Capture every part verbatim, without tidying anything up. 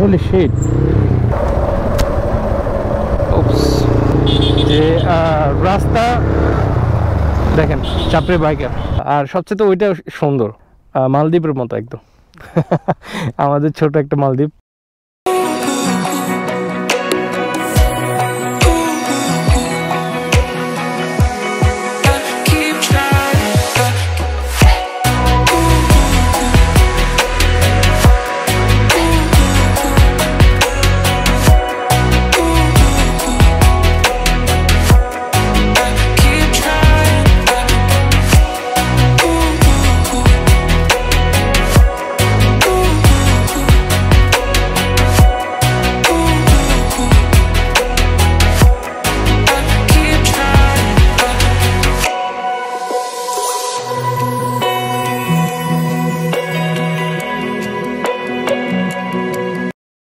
Holy shit. Oops. যে রাস্তা দেখেন চাপড়ে বাইকার, আর সবচেয়ে তো ওইটা সুন্দর মালদ্বীপের মতো একদম, আমাদের ছোট একটা মালদ্বীপ।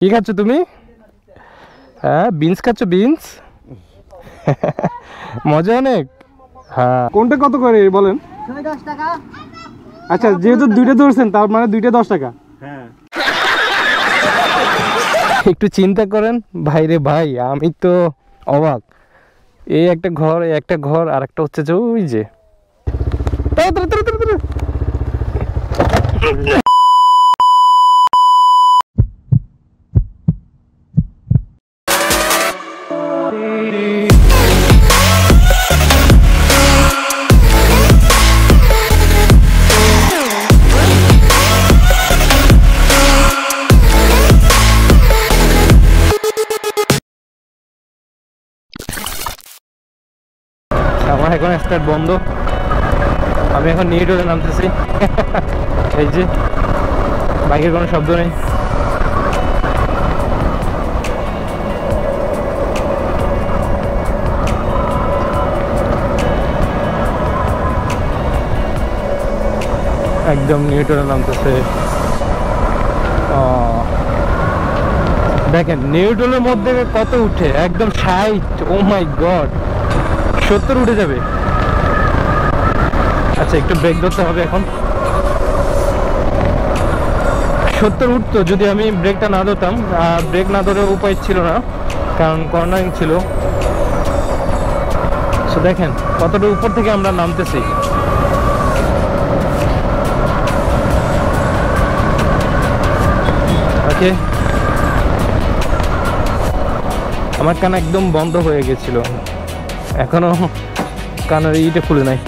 কি খাচ্ছ তুমি? হ্যাঁ, বিনস খাচ্ছ? বিনস মজা অনেক। হ্যাঁ, কোনটা কত করে বলেন? দশ টাকা। আচ্ছা, যেহেতু দুইটা ধরছেন তার মানে দুইটা দশ টাকা। হ্যাঁ, একটু চিন্তা করেন ভাই রে ভাই, আমি তো অবাক। এই একটা ঘর, এই একটা ঘর, আর একটা হচ্ছে যে ওই যে আমার এখন স্টার্ট বন্ধ, আমি এখন নিয়ে টোলে নামতেছি। এই যে বাইকের কোনো শব্দ নেই। একদম নিয়ে টোলে নামতেছে। দেখেন নিউ টোলের মধ্যে কত উঠে, একদম ষাট। ও মাই গড, সত্তর উঠে যাবে। আচ্ছা, একটু ব্রেক ধরতে হবে এখন। সত্তর উঠতো যদি আমি ব্রেকটা না ধরতাম, আর ব্রেক না ধরার উপায় ছিল না কারণ কর্নারিং ছিল। তো দেখেন কতটা উপর থেকে আমরা নামতেছি। ওকে, আমার কান একদম বন্ধ হয়ে গেছিল, এখনো কানের ইটা খুলে নাই।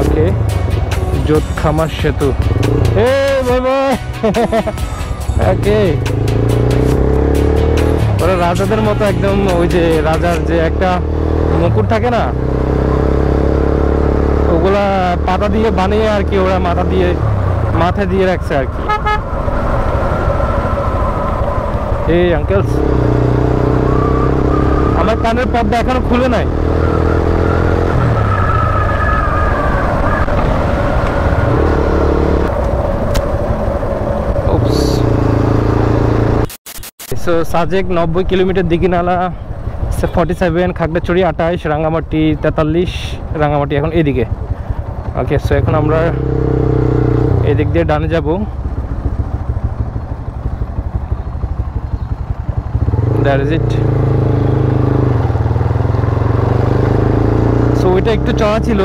ওকে, যোতখামার সেতু। এ বাবা, ওকে, ওরা রাজাদের মতো একদম, ওই যে রাজার যে একটা মুকুট থাকে না, ওগুলা পাতা দিয়ে বানিয়ে আর কি, ওরা মাথা দিয়ে মাথা দিয়ে রাখছে আর কি। এই আঙ্কেল, আমার কানের পর্দা এখনো খুলে নাই। সাজেক নব্বই kilometre, Dighinala forty seven, Khagrachari আঠাইশ, রাঙামাটি তেতাল্লিশ। রাঙামাটি এখন এদিকে। ওকে, সো এখন আমরা এদিক দিয়ে ডানে যাব। That is it. So এটা একটু চড়া ছিল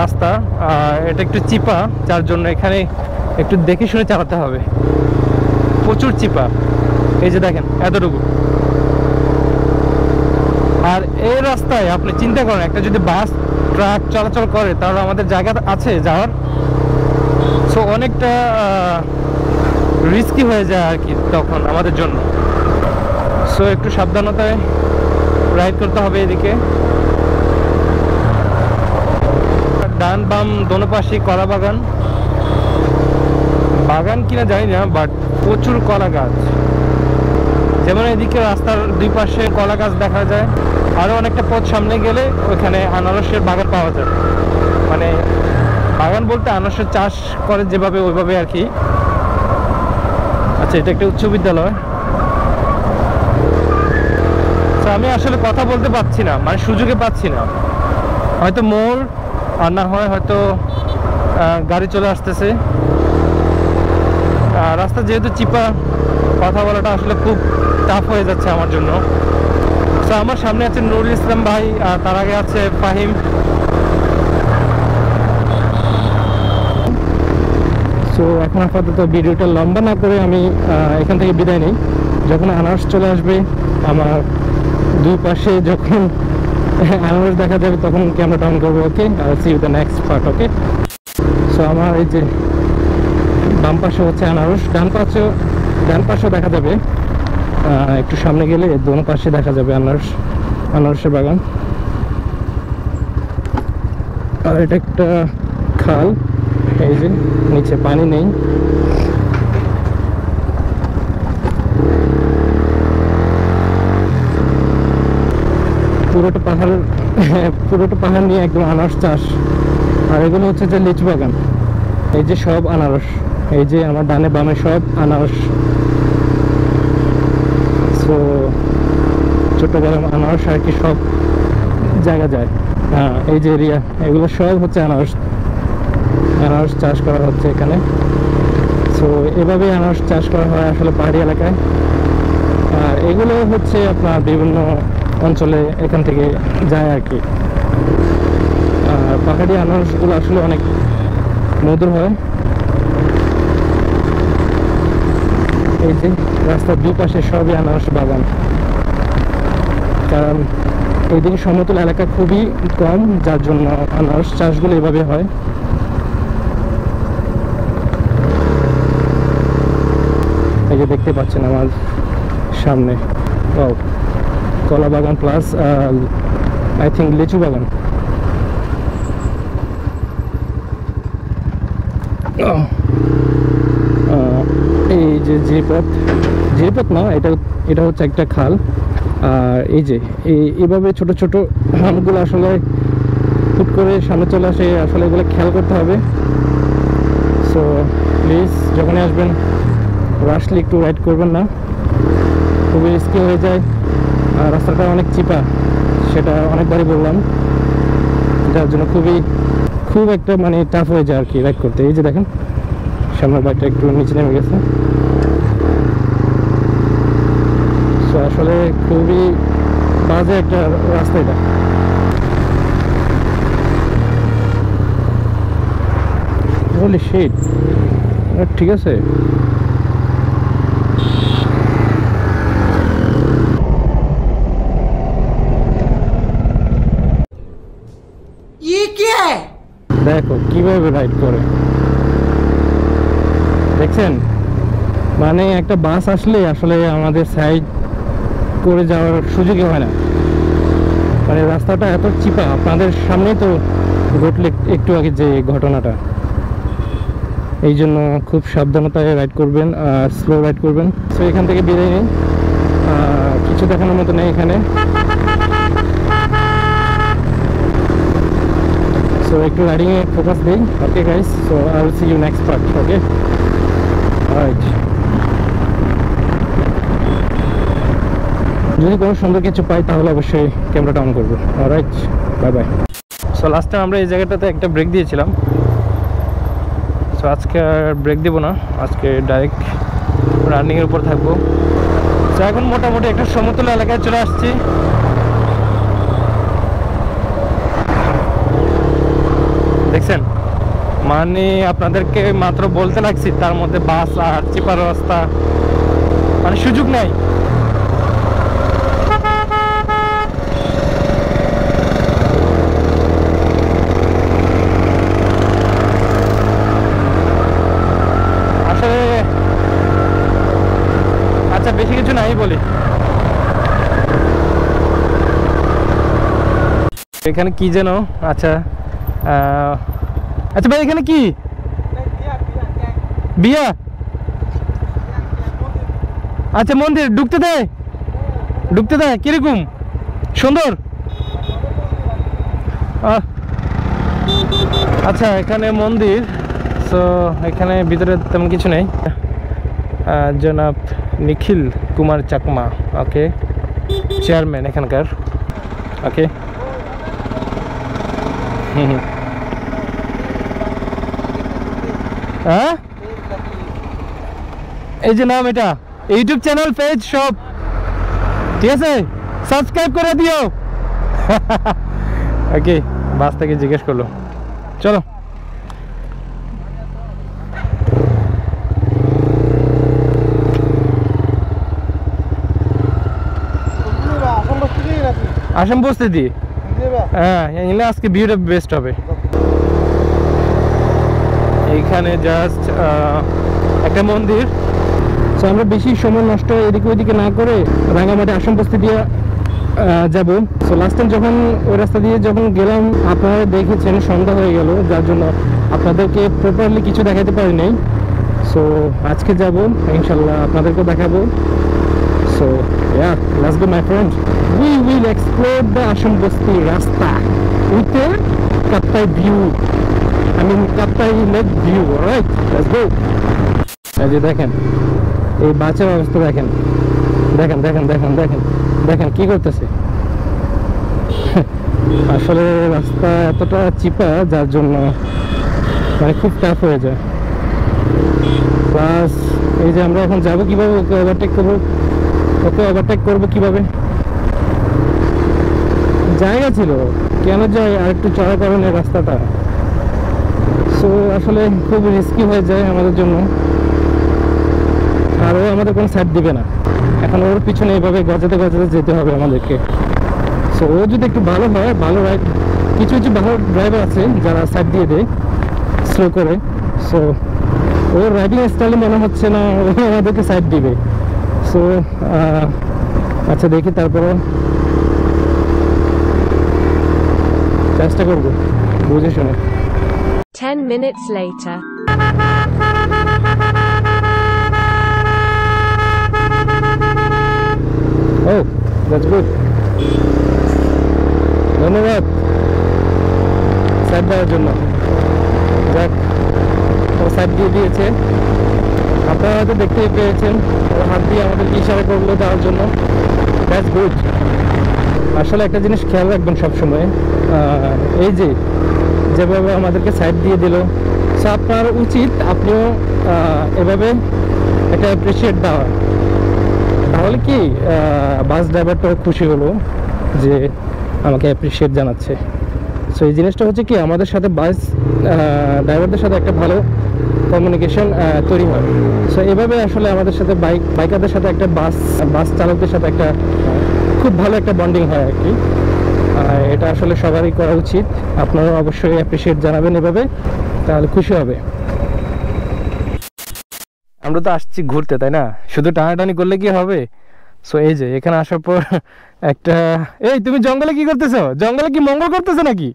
রাস্তা, এটা একটু চিপা, যার জন্য এখানে একটু দেখে শুনে চালাতে হবে। প্রচুর চিপা, এই যে দেখেন এতটুকু। আর এই রাস্তায় আপনি চিন্তা করেন, একটা যদি বাস ট্রাক চলাচল করে তাহলে আমাদের জায়গা আছে যাওয়ার। সো অনেকটা রিস্কি হয়ে যায় আর কি তখন আমাদের জন্য। সো একটু সাবধানতায় রাইড করতে হবে। এদিকে ডান বাম দোনো পাশে কলা বাগান, বাগান কিনা জানি না, বাট প্রচুর কলা গাছ। যেমন এদিকে রাস্তার দুই পাশে কলা গাছ দেখা যায়, আরও অনেকটা পথ সামনে গেলে ওইখানে আনারসের বাগান পাওয়া যায়। মানে বাগান বলতে আনারসের চাষ করে যেভাবে ওইভাবে আর কি। আচ্ছা, এটা একটা উচ্চ বিদ্যালয়। আমি আসলে কথা বলতে পারছি না, মানে সুযোগে পাচ্ছি না, হয়তো মোর আর না হয় হয়তো গাড়ি চলে আসতেছে। রাস্তা যেহেতু চিপা, কথা বলাটা আসলে খুব টাফ হয়ে যাচ্ছে আমার জন্য। তো আমার সামনে আছে নুরুল ইসলাম ভাই, আর তার আগে আছে ফাহিম। সো এখন আপাতত ভিডিওটা লম্বা না করে আমি এখান থেকে বিদায় নিই। যখন আনারস চলে আসবে, আমার দুই পাশে যখন আনারস দেখা যাবে তখন ক্যামেরা টার্ন করবো। Okay, see you the next part. Okay, so আমার এই যে বাম পাশে হচ্ছে আনারস, ডান পাশেও ডান পাশেও দেখা যাবে, একটু সামনে গেলে দোনো পাশে দেখা যাবে আনারস, আনারসের বাগান। আর এটা একটা খাল, এই যে নিচে পানি নেই। পুরোটা পাহাড় পুরোটা পাহাড় নিয়ে একদম আনারস চাষ। আর এগুলো হচ্ছে যে লিচু বাগান, এই যে সব আনারস, এই যে আমার ডানে বামে সব আনারস। তো ছোটবেলা আনারস আর কি সব জায়গা যায়। হ্যাঁ, এই যে এরিয়া এগুলো সব হচ্ছে আনারস, আনারস চাষ করা হচ্ছে এখানে। সো এভাবে আনারস চাষ করা হয় আসলে পাহাড়ি এলাকায়। আর এগুলো হচ্ছে আপনার বিভিন্ন অঞ্চলে এখান থেকে যায় আর কি। আর পাহাড়ি আনারসগুলো আসলে অনেক মধুর হয়। এই যে রাস্তার দুপাশে সবই আনারস বাগান, কারণ এইদিকে সমতল এলাকা খুবই কম, যার জন্য আনারস চাষগুলো এভাবে হয়। এই যে দেখতে পাচ্ছেন আমার সামনে কলা বাগান প্লাস আই থিঙ্ক লিচু বাগান। এই যে যে পথ যে পথ না, এটা এটা হচ্ছে একটা খাল। আর এই যে এইভাবে ছোট ছোট হামগুলো আসলে ফুট করে সামনে চলে আসে, আসলে এগুলো খেয়াল করতে হবে। সো প্লিজ যখনই আসবেন রাশলি একটু রাইড করবেন না, খুবই রিস্কি হয়ে যায়। আর রাস্তাটা অনেক চিপা, সেটা অনেকবারই বললাম, যার জন্য খুবই খুব একটা মানে টাফ হয়ে যায় আর কি রাইড করতে। এই যে দেখেন সামনের বাইকটা একটু নিচে নেমে গেছে। সো আসলে খুবই বাজে একটা রাস্তা এটা। হোলি শিট, ঠিক আছে। দেখো কিভাবে রাইড করে, দেখছেন? মানে একটা বাস আসলে আসলে আমাদের সাইড করে যাওয়ার সুযোগই হয় না, মানে রাস্তাটা এত চিপা। আপনাদের সামনে তো ঘটলে একটু আগে যে ঘটনাটা, এই জন্য খুব সাবধানতায় রাইড করবেন আর স্লো রাইড করবেন। সো এখান থেকে বেরিয়ে নেই, কিছু দেখানোর মতো নেই এখানে। So, I will be focusing. Okay guys, so I will see you next part. Okay, alright. যদি কোনো সুন্দর কিছু পাই তাহলে অবশ্যই ক্যামেরাটা অন করবো। Alright, bye bye. So last time আমরা এই জায়গাটাতে একটা ব্রেক দিয়েছিলাম, সো আজকে আর ব্রেক দেবো না, আজকে ডাইরেক্ট রানিংয়ের উপর থাকবো। সো এখন মোটামুটি একটা সমতল এলাকায় চলে আসছি। দেখছেন, মানে আপনাদেরকে মাত্র বলতে লাগছি, তার মধ্যে বাস আর চিপা রাস্তা, মানে সুযোগ নাই। আসলে আচ্ছা বেশি কিছু নাই বলি। এখানে কি যেন, আচ্ছা আচ্ছা ভাই এখানে কি বিয়া? আচ্ছা মন্দির ডুবতে দেয়, ডুবতে দেয় কিরকম সুন্দর। আচ্ছা এখানে মন্দির, তো এখানে ভিতরে তেমন কিছু নেই। জনাব নিখিল কুমার চাকমা, ওকে, চেয়ারম্যান এখানকার। ওকে, হুম হুম। হ্যাঁ এই যে নাম এটা ইউটিউব চ্যানেল পেজ সব ঠিক আছে সাবস্ক্রাইব করে দিও ওকে বাস থেকে জিজ্ঞেস করলো চলো আসম্বস্তি দি হ্যাঁ এখানে আজকে ভিউটা বেস্ট হবে এইখানে জাস্ট একটা মন্দির সো আমরা বেশি সময় নষ্ট এদিক ওইদিকে না করে রাঙামাটি আসম্বস্তি দিয়ে যাব সো লাস্ট টাইম যখন ওই রাস্তা দিয়ে যখন গেলাম আপনারা দেখেছেন সন্ধ্যা হয়ে গেল যার জন্য আপনাদেরকে প্রপারলি কিছু দেখাতে পারি নাই সো আজকে যাব ইনশাল্লাহ আপনাদেরকে দেখাবো so yeah let's go my friend we will explore the Asambasti রাস্তা with a Kaptai view I mean, Kaptai Lake view. All right, let's go. As you can see, this bacha is also there. Look, look, look, look, look, look. What is this? Actually, the road is so cheap that it's very tough. Plus, this is our own job. Give up, overtake, cover. Okay, overtake, cover. Give up. Jaya chilo. Keno jaya. I have to chora karon e rasta ta. So আসলে খুব risky হয়ে যায় আমাদের জন্য আর ও আমাদের কোনো side দিবে না এখন ওর পিছনে এইভাবে গজাতে গজাতে যেতে হবে আমাদেরকে সো ও যদি একটু ভালো হয় ভালো রাইড কিছু কিছু ভালো ড্রাইভার আছে যারা সাইড দিয়ে দেয় স্লো করে সো ওর রাইডিং স্টাইলে মনে হচ্ছে না ও আমাদেরকে সাইড দিবে সো আচ্ছা দেখি তারপরে চেষ্টা করবো বুঝে শুনে Ten minutes later. Oh, that's good. No, no, no. Sad day, Jumma. Jack, oh, sad day, day, day. After that, we see day, day. Oh, hard day. Our people are going to go Jumma. That's good. Actually, I can just care about some shop. Age. যেভাবে আমাদেরকে side দিয়ে দিল so আপনার উচিত আপনিও এভাবে একটা appreciate দেওয়া তাহলে কি বাস ড্রাইভারটাও খুশি হলো যে আমাকে অ্যাপ্রিসিয়েট জানাচ্ছে সো এই জিনিসটা হচ্ছে কি আমাদের সাথে বাস ড্রাইভারদের সাথে একটা ভালো কমিউনিকেশন তৈরি হয় সো এভাবে আসলে আমাদের সাথে বাইক বাইকারদের সাথে একটা বাস বাস চালকদের সাথে একটা খুব ভালো একটা বন্ডিং হয় আর কি এটা আসলে সবারই করা উচিত আপনারা অবশ্যই অ্যাপ্রিশিয়েট জানাবেন এভাবে তাহলে খুশি হবে আমরা তো আসছি ঘুরতে তাই না শুধু টানাটানি করলে কি হবে সো এই যে এখানে আসার পর একটা এই তুমি জঙ্গলে কি করতেছো জঙ্গলে কি মঙ্গল করতেছো নাকি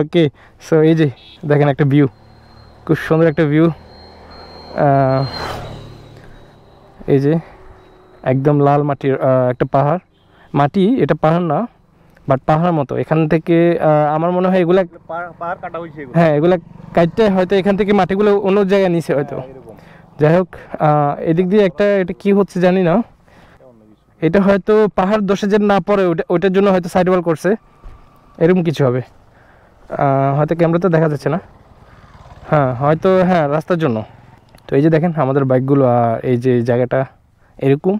ওকে সো এই যে দেখেন একটা ভিউ খুব সুন্দর একটা ভিউ এই যে একদম লাল মাটির একটা পাহাড় মাটি এটা পাহাড় না বাট পাহাড়ের মতো এখান থেকে আমার মনে হয় এগুলা পাহাড় কাটা হইছে হ্যাঁ এগুলা কাটতে হয়তো এখান থেকে মাটিগুলো অন্য জায়গায় নিছে হয়তো যাই হোক এদিক দিয়ে একটা এটা কি হচ্ছে জানি না এটা হয়তো পাহাড় দোষে যেন না পড়ে ওইটার জন্য হয়তো সাইড ওয়াল করছে এরকম কিছু হবে হয়তো ক্যামেরাতে দেখা যাচ্ছে না হ্যাঁ হয়তো হ্যাঁ রাস্তার জন্য তো এই যে দেখেন আমাদের বাইকগুলো আর এই যে জায়গাটা এরকম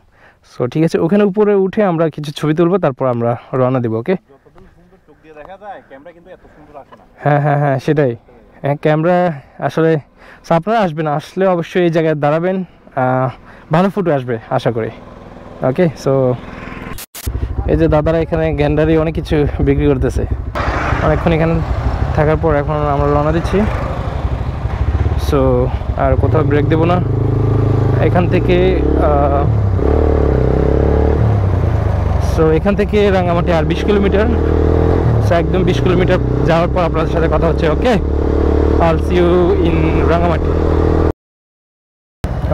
সো ঠিক আছে ওখানে উপরে উঠে আমরা কিছু ছবি তুলবো তারপর আমরা রওনা দেব ওকে যতদিন সুন্দর চোখ দিয়ে দেখা যায় ক্যামেরা কিন্তু এত সুন্দর আসে না হ্যাঁ হ্যাঁ হ্যাঁ সেটাই ক্যামেরা আসলে আপনারা আসবেন আসলে অবশ্যই এই জায়গায় দাঁড়াবেন ভালো ফটো আসবে আশা করি ওকে সো এই যে দাদারা এখানে গ্যান্ডারি অনেক কিছু বিক্রি করতেছে অনেকক্ষণ এখানে থাকার পর এখন আমরা রওনা দিচ্ছি সো আর কোথাও ব্রেক দেবো না এখান থেকে সো এখান থেকে রাঙামাটি আর বিশ কিলোমিটার সো একদম বিশ কিলোমিটার যাওয়ার পর আপনাদের সাথে কথা হচ্ছে ওকে আর see you in Rangamati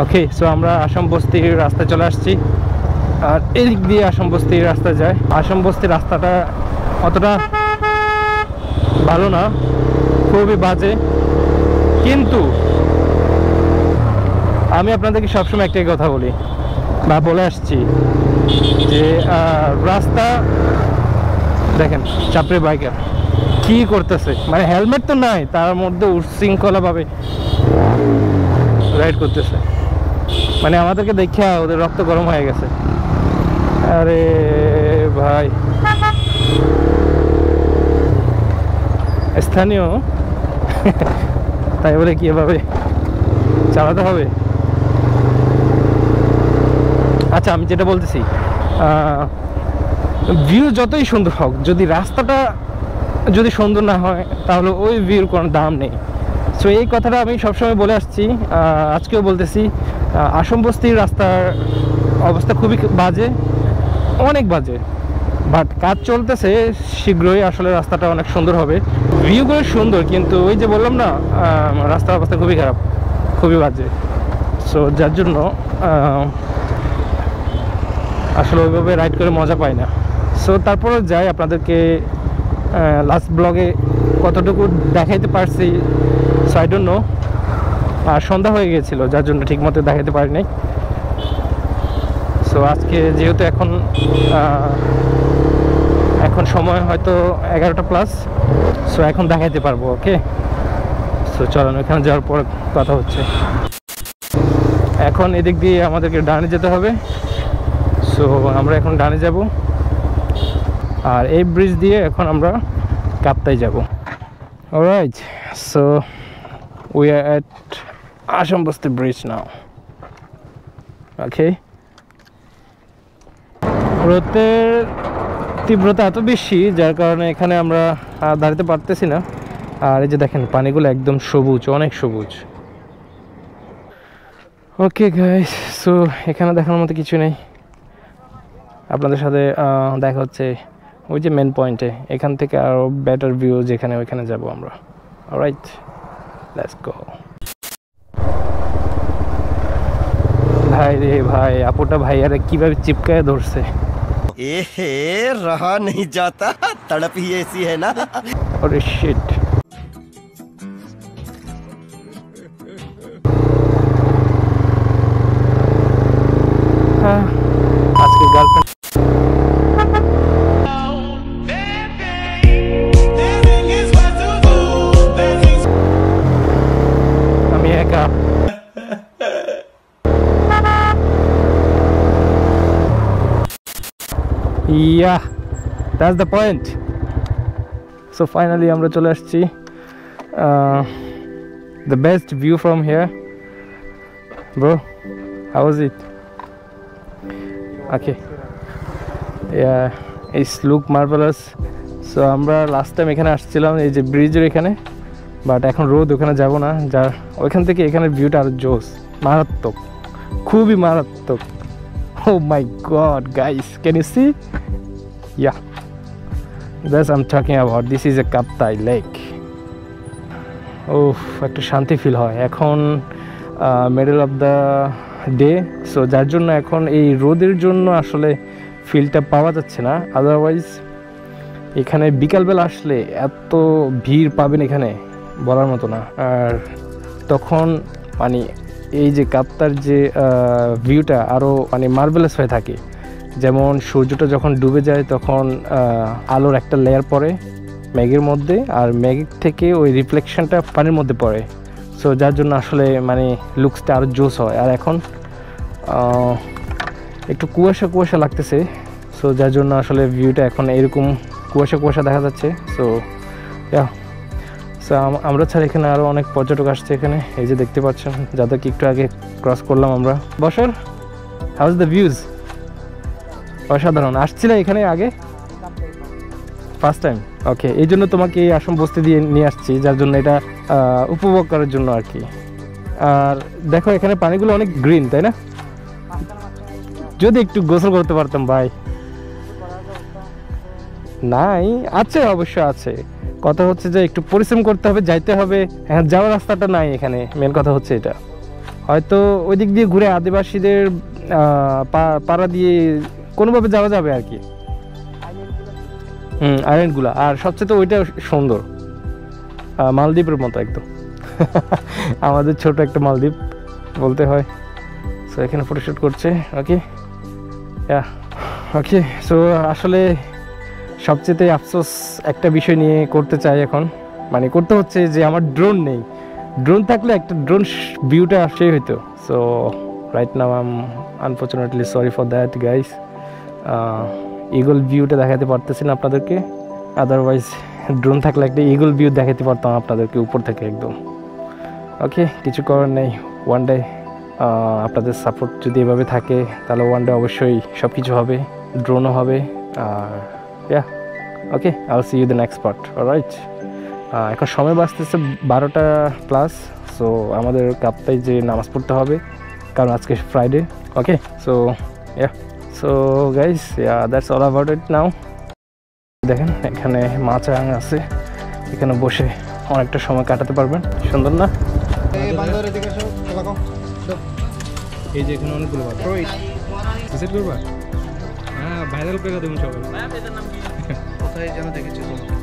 okay so আমরা আসম্বস্তি রাস্তায় চলে আসছি আর এদিক দিয়ে আসম্বস্তি রাস্তা যায় আসম্বস্তি রাস্তাটা অতটা ভালো না খুবই বাজে কিন্তু আমি আপনাদেরকে সবসময় একটাই কথা বলি বা বলে আসছি যে রাস্তা দেখেন চাপড়ে বাইকার কি করতেছে মানে হেলমেট তো নাই তার মধ্যে উচ্ছৃঙ্খলা ভাবে রাইড করতেছে মানে আমাদেরকে দেখে ওদের রক্ত গরম হয়ে গেছে আরে ভাই স্থানীয় তাই বলে কি এভাবে চালাতে হবে আচ্ছা আমি যেটা বলতেছি ভিউ যতই সুন্দর হোক যদি রাস্তাটা যদি সুন্দর না হয় তাহলে ওই ভিউর কোনো দাম নেই সো এই কথাটা আমি সবসময় বলে আসছি আজকেও বলতেছি আসম্বস্তির রাস্তার অবস্থা খুবই বাজে অনেক বাজে বাট কাজ চলতেছে শীঘ্রই আসলে রাস্তাটা অনেক সুন্দর হবে ভিউগুলো সুন্দর কিন্তু ওই যে বললাম না রাস্তার অবস্থা খুবই খারাপ খুবই বাজে সো যার জন্য আসলে ওইভাবে রাইড করে মজা পাই না সো তারপরে যাই আপনাদেরকে লাস্ট ব্লগে কতটুকু দেখাইতে পারছি সো আই ডোন্ট নো আর সন্ধ্যা হয়ে গিয়েছিল যার জন্য ঠিকমতো দেখাতে পারি নাই সো আজকে যেহেতু এখন এখন সময় হয়তো এগারোটা প্লাস সো এখন দেখাইতে পারবো ওকে সো চলুন ওখানে যাওয়ার পর কথা হচ্ছে এখন এদিক দিয়ে আমাদেরকে ডানে যেতে হবে সো আমরা এখন ডানে যাব আর এই ব্রিজ দিয়ে এখন আমরা কাপ্তাই যাব alright so we are at Asambasti bridge now okay রোদের তীব্রতা এত বেশি যার কারণে এখানে আমরা দাঁড়াতে পারতেছি না আর এই যে দেখেন পানিগুলো একদম সবুজ অনেক সবুজ ওকে গাইস সো এখানে দেখানোর মতো কিছু নেই আপনাদের সাথে দেখা হচ্ছে ওই যে মেন পয়েন্টে এখান থেকে আরও বেটার ভিউ যেখানে ওইখানে যাব আমরা অলরাইট লেটস গো ভাই রে ভাই আপুটা ভাইয়ারা কিভাবে চিপকায় ধরছে এহে রাহা নেই যাতা তড়প হি এসি হ্যায় না আরে শিট আজকে girlfriend Yeah, that's the point. So finally, amra chole aschi. The best view from here, bro. How was it? Okay. Yeah, it's look marvelous. So amra last time ekhane aschilam ei je bridge er ekhane, but ekhon road okhane jabo na. Jar oikhan theke ekhane view ta aro josh, marattok, khubi marattok. Oh my God, guys, can you see? Yeah, that's I'm talking about. This is a Kaptai Lake. Oh, একটা শান্তি feel হয় এখন middle of the day. So যার জন্য এখন এই রোদের জন্য আসলে ফিলটা পাওয়া যাচ্ছে না আদারওয়াইজ এখানে বিকালবেলা আসলে এত ভিড় পাবেন এখানে বলার মতো না আর তখন মানে এই যে কাপ্তার যে ভিউটা আরও মানে মার্ভেলাস হয়ে থাকে যেমন সূর্যটা যখন ডুবে যায় তখন আলোর একটা লেয়ার পড়ে ম্যাগের মধ্যে আর ম্যাগের থেকে ওই রিফ্লেকশনটা পানির মধ্যে পড়ে সো যার জন্য আসলে মানে লুকসটা আরও জোস হয় আর এখন একটু কুয়াশা কুয়াশা লাগতেছে সো যার জন্য আসলে ভিউটা এখন এরকম কুয়াশা কুয়াশা দেখা যাচ্ছে সো সো আমরা ছাড়া এখানে আরও অনেক পর্যটক আসছে এখানে এই যে দেখতে পাচ্ছেন যাদেরকে একটু আগে ক্রস করলাম আমরা বছর হাউজ দ্য ভিউজ অসাধারণ আসছিল এখানে আগে ফার্স্ট টাইম ওকে এই জন্য তোমাকে এই আসম্বস্তি দিয়ে নিয়ে আসছি যার জন্য এটা উপভোগ করার জন্য আর কি আর দেখো এখানে পানিগুলো অনেক গ্রিন তাই না যদি একটু গোসল করতে পারতাম ভাই নাই আছে অবশ্য আছে কথা হচ্ছে যে একটু পরিশ্রম করতে হবে যাইতে হবে হ্যাঁ যাওয়ার রাস্তাটা নাই এখানে মেন কথা হচ্ছে এটা হয়তো ওই দিক দিয়ে ঘুরে আদিবাসীদের পাড়া দিয়ে কোনোভাবে যাওয়া যাবে আর কি হুম আইল্যান্ডগুলো আর সবচেয়ে তো ওইটা সুন্দর মালদ্বীপের মতো একদম আমাদের ছোট একটা মালদ্বীপ বলতে হয় সো এখানে ফটোশুট করছে ওকে ওকে সো আসলে সবচেয়ে আফসোস একটা বিষয় নিয়ে করতে চাই এখন, মানে করতে হচ্ছে যে আমার ড্রোন নেই। ড্রোন থাকলে একটা ড্রোন ভিউটা আসেই হতো। So right now I am unfortunately sorry for that guys, eagle ভিউটা দেখাতে পারতেছি না আপনাদেরকে। আদারওয়াইজ ড্রোন থাকলে একটা ইগল ভিউ দেখাতে পারতাম আপনাদেরকে উপর থেকে একদম। ওকে, কিছু করার নেই, ওয়ান ডে আপনাদের সাপোর্ট যদি এভাবে থাকে তাহলে ওয়ান ডে অবশ্যই সব কিছু হবে, ড্রোনও হবে। আর yeah, okay, I see you the next part, alright. এখন সময় বাঁচতেছে বারোটা প্লাস, সো আমাদের কাপ্তাই যে নামাজ পড়তে হবে কারণ আজকে Friday. Okay, so yeah, so guys yeah that's all about it now. দেখেন এখানে মাছরাঙ আছে, এখানে বসে অনেকটা সময় কাটাতে পারবেন, সুন্দর না? এই যে এখানে অনেকগুলো ভাইরাল করে দেবেন সবাই। কোথায় যেন দেখেছি।